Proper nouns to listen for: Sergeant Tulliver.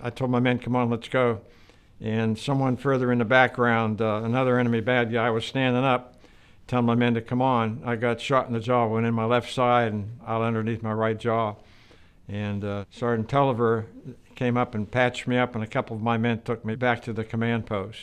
I told my men, come on, let's go. And someone further in the background, another enemy bad guy, was standing up, telling my men to come on. I got shot in the jaw, went in my left side and out underneath my right jaw. And Sergeant Tulliver came up and patched me up, and a couple of my men took me back to the command post.